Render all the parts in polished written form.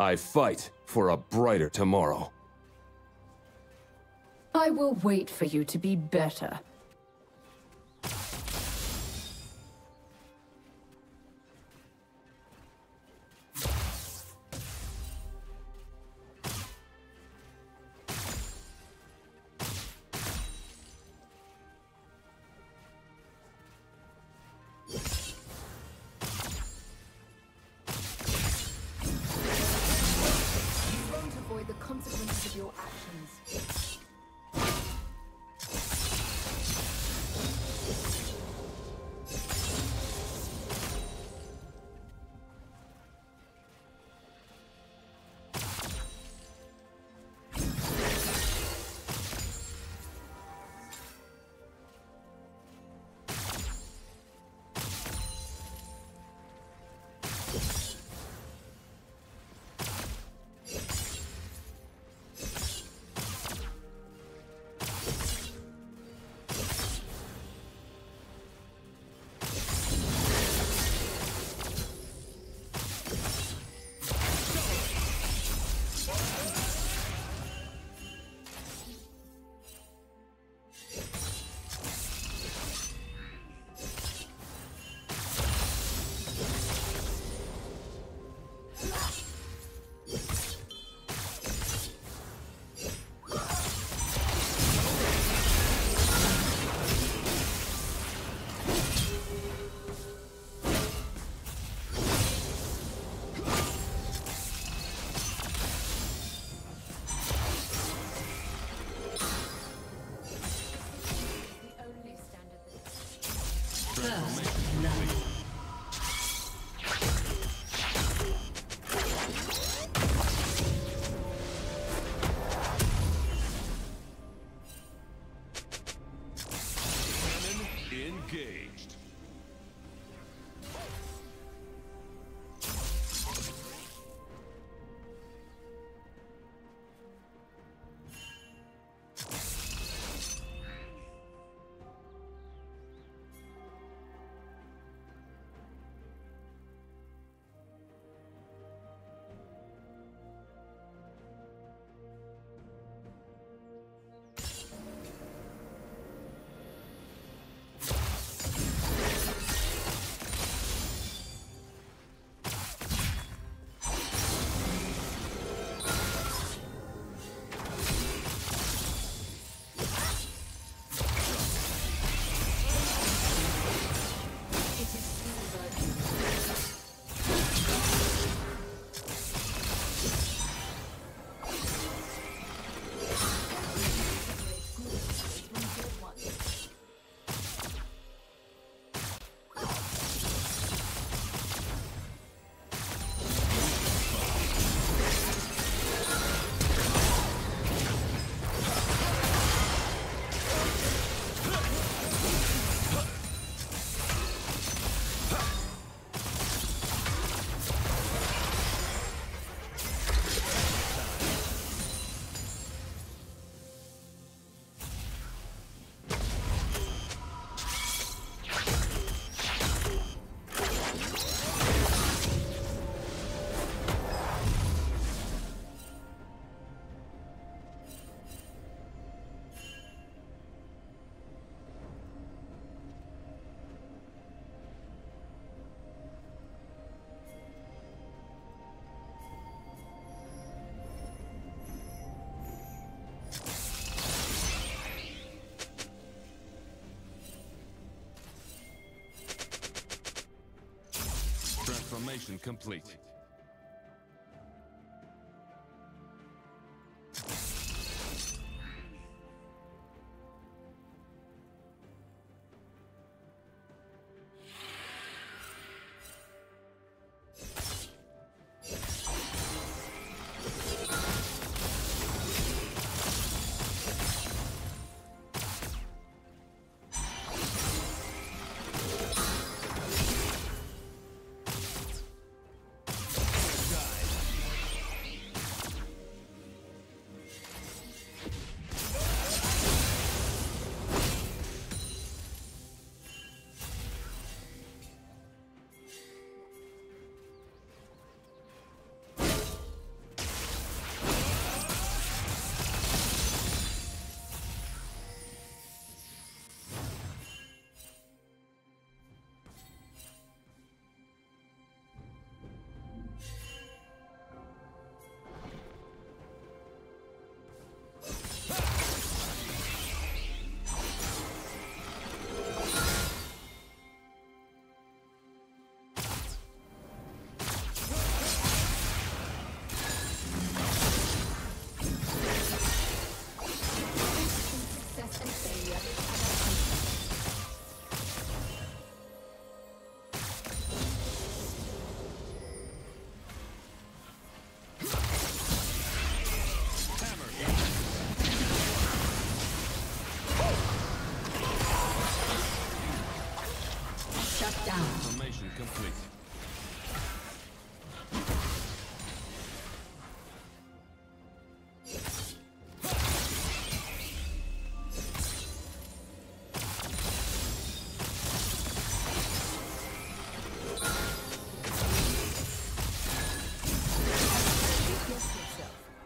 I fight for a brighter tomorrow. I will wait for you to be better. Transformation complete. conflict.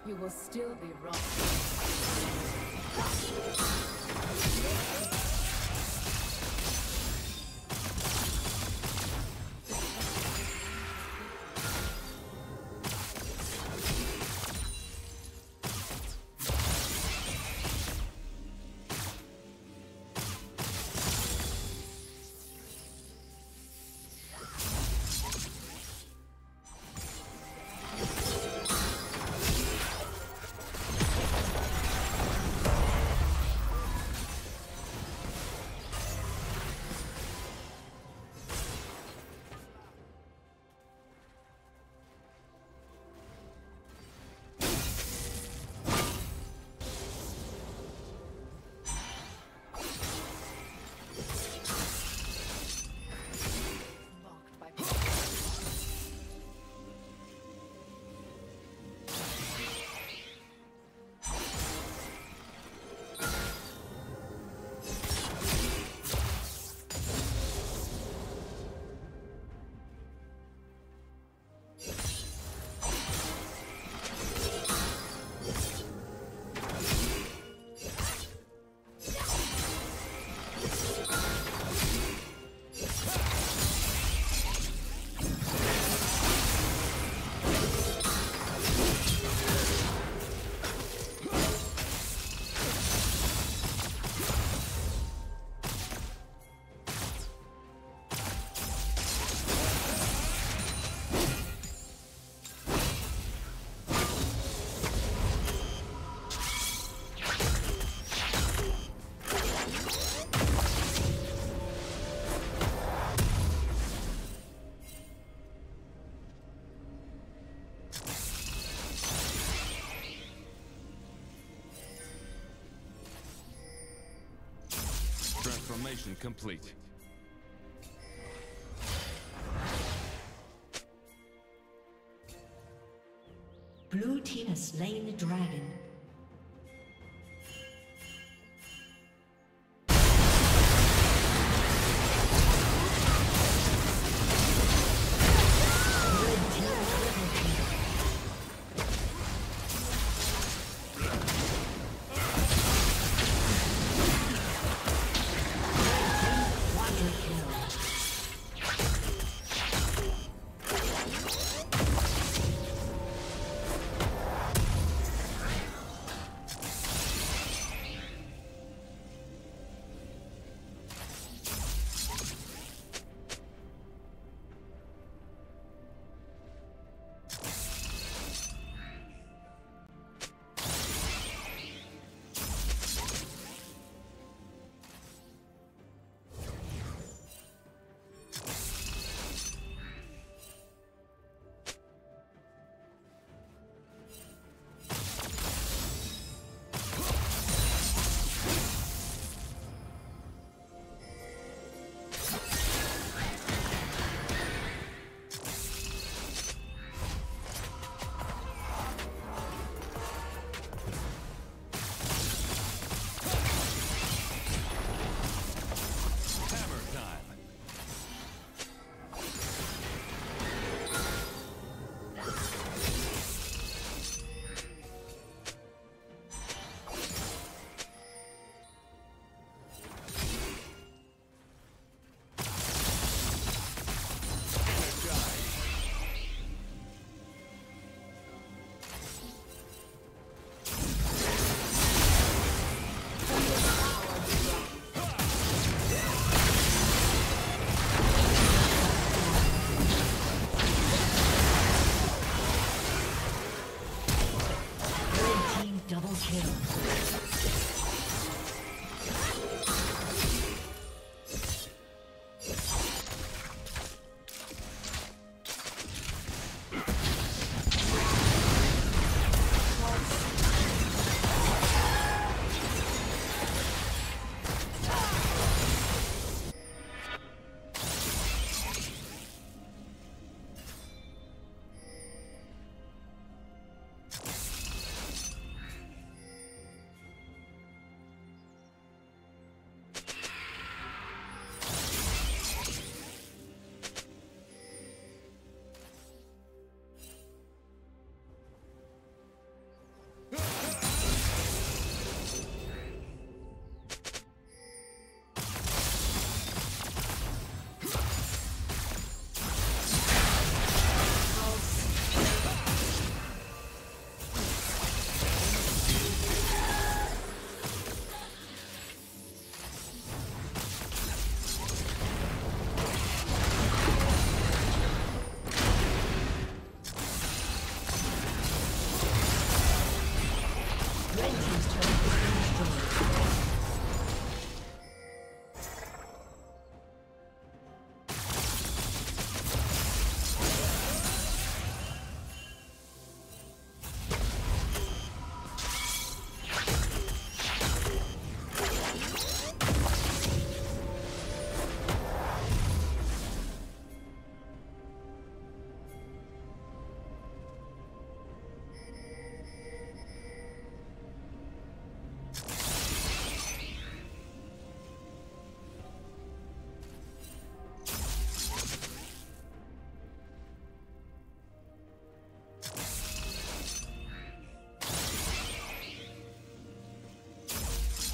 You will still be wrong. Transformation complete. Blue team has slain the dragon.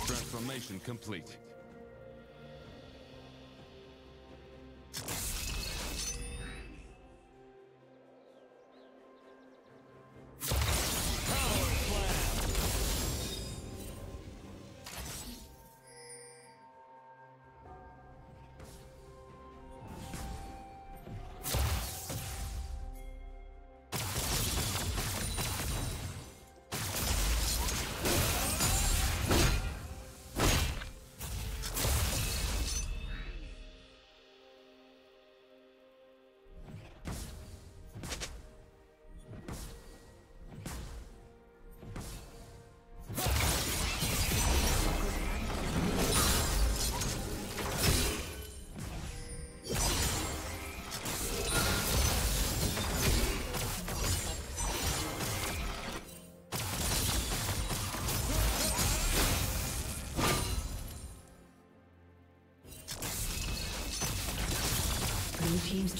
Transformation complete. Team's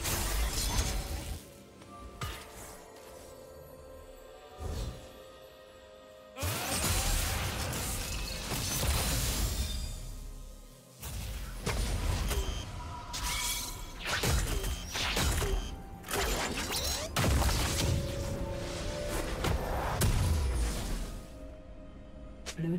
Complete. Blue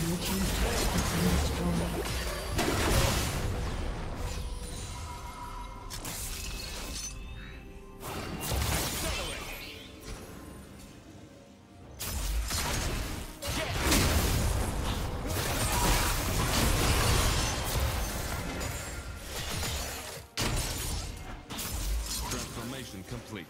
Blue team's turret has been destroyed. Complete.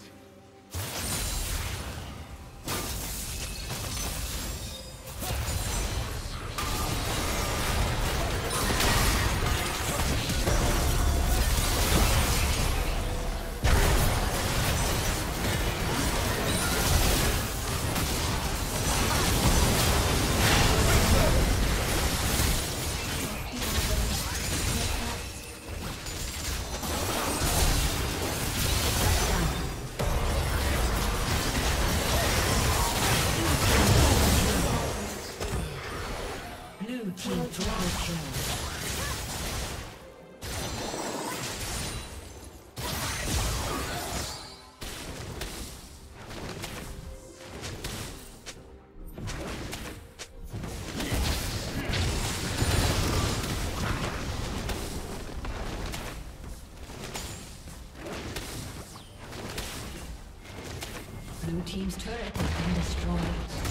team triple kill. Blue team's turret has been destroyed.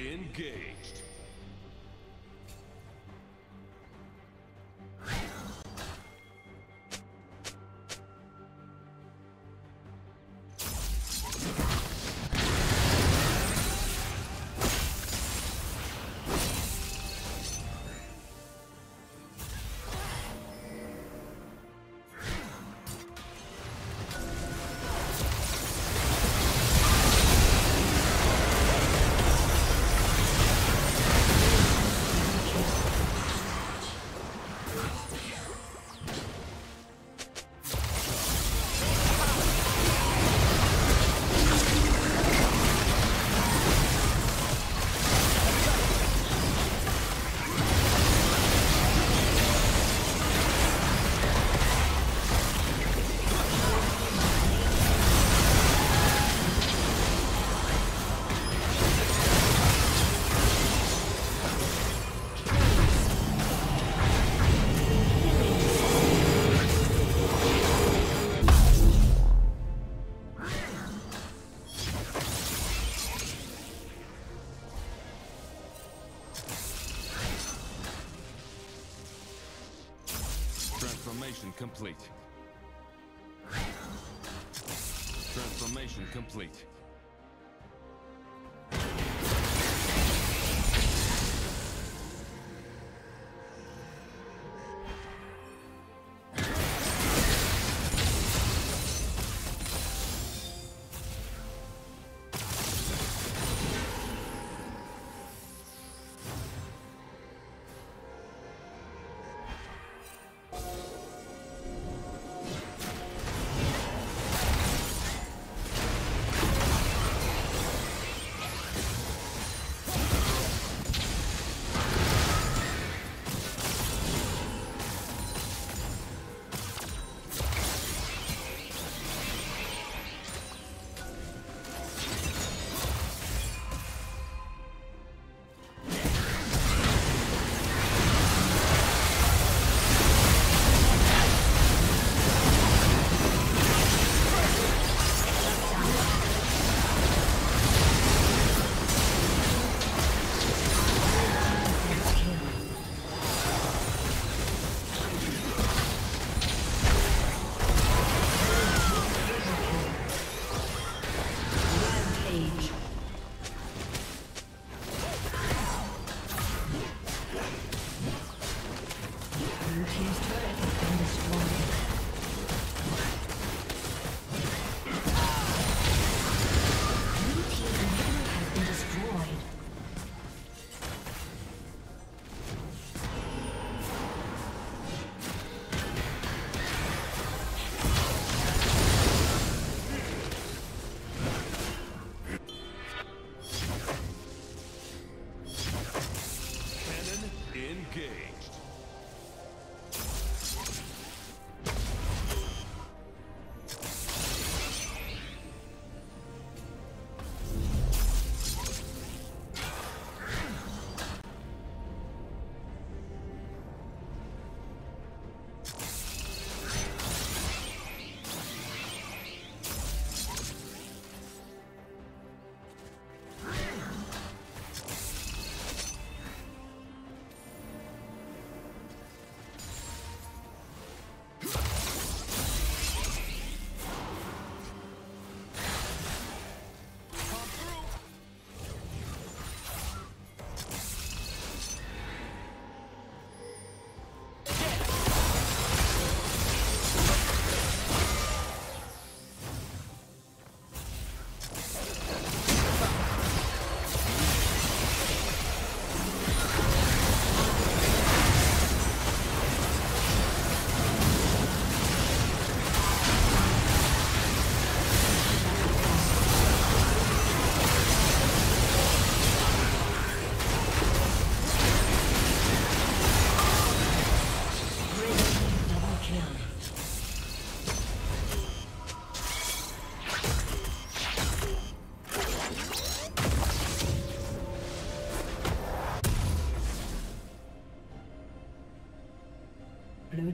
Engaged. Transformation complete. Transformation complete. Blue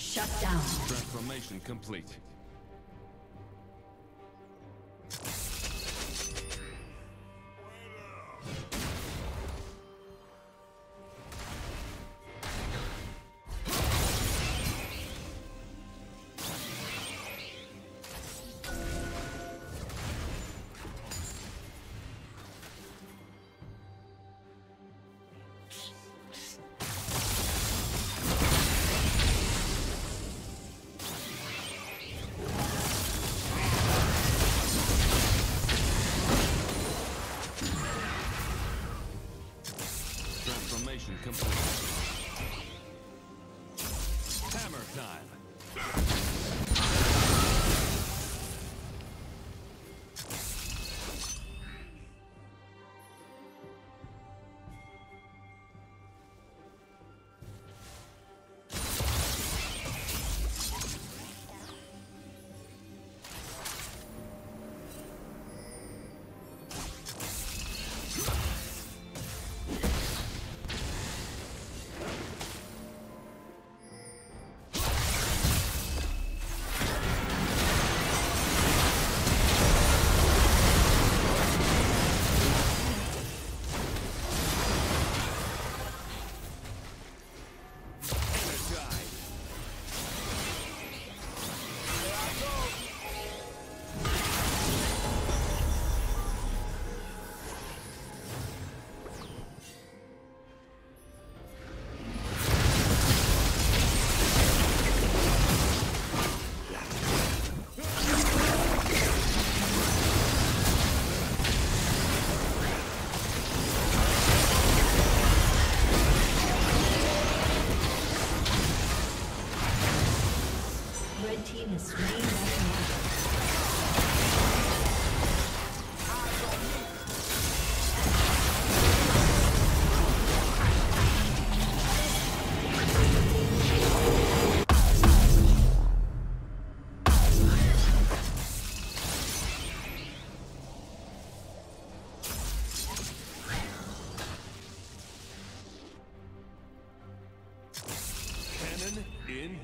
Shut down. Transformation complete.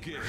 Engage.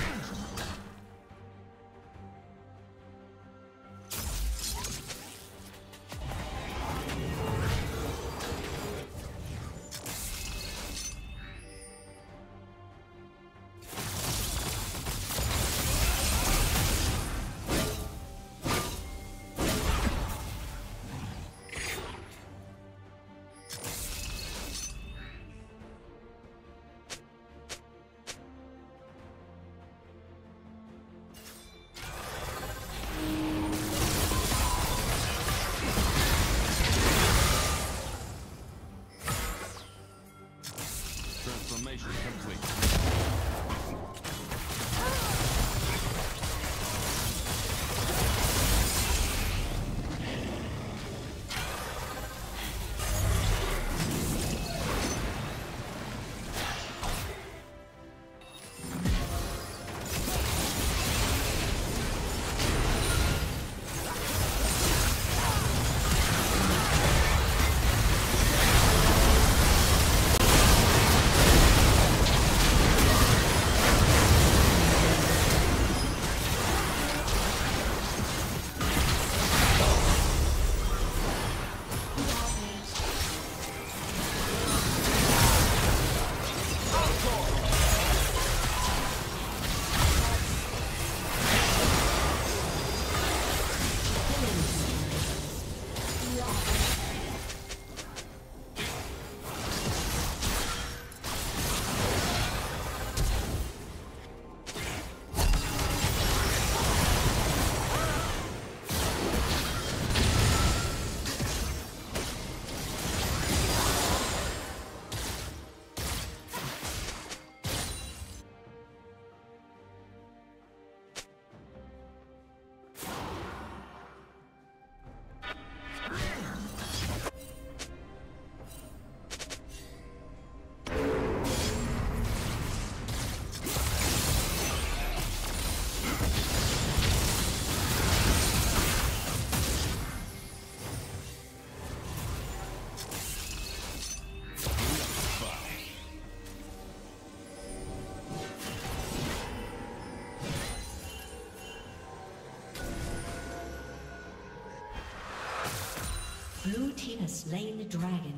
Transformation complete. Blue team has slain the dragon.